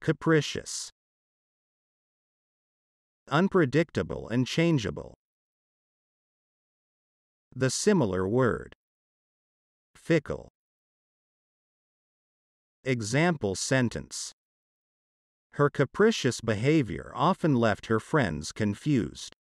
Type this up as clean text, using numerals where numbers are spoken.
Capricious. Unpredictable and changeable. The similar word fickle. Example sentence: Her capricious behavior often left her friends confused.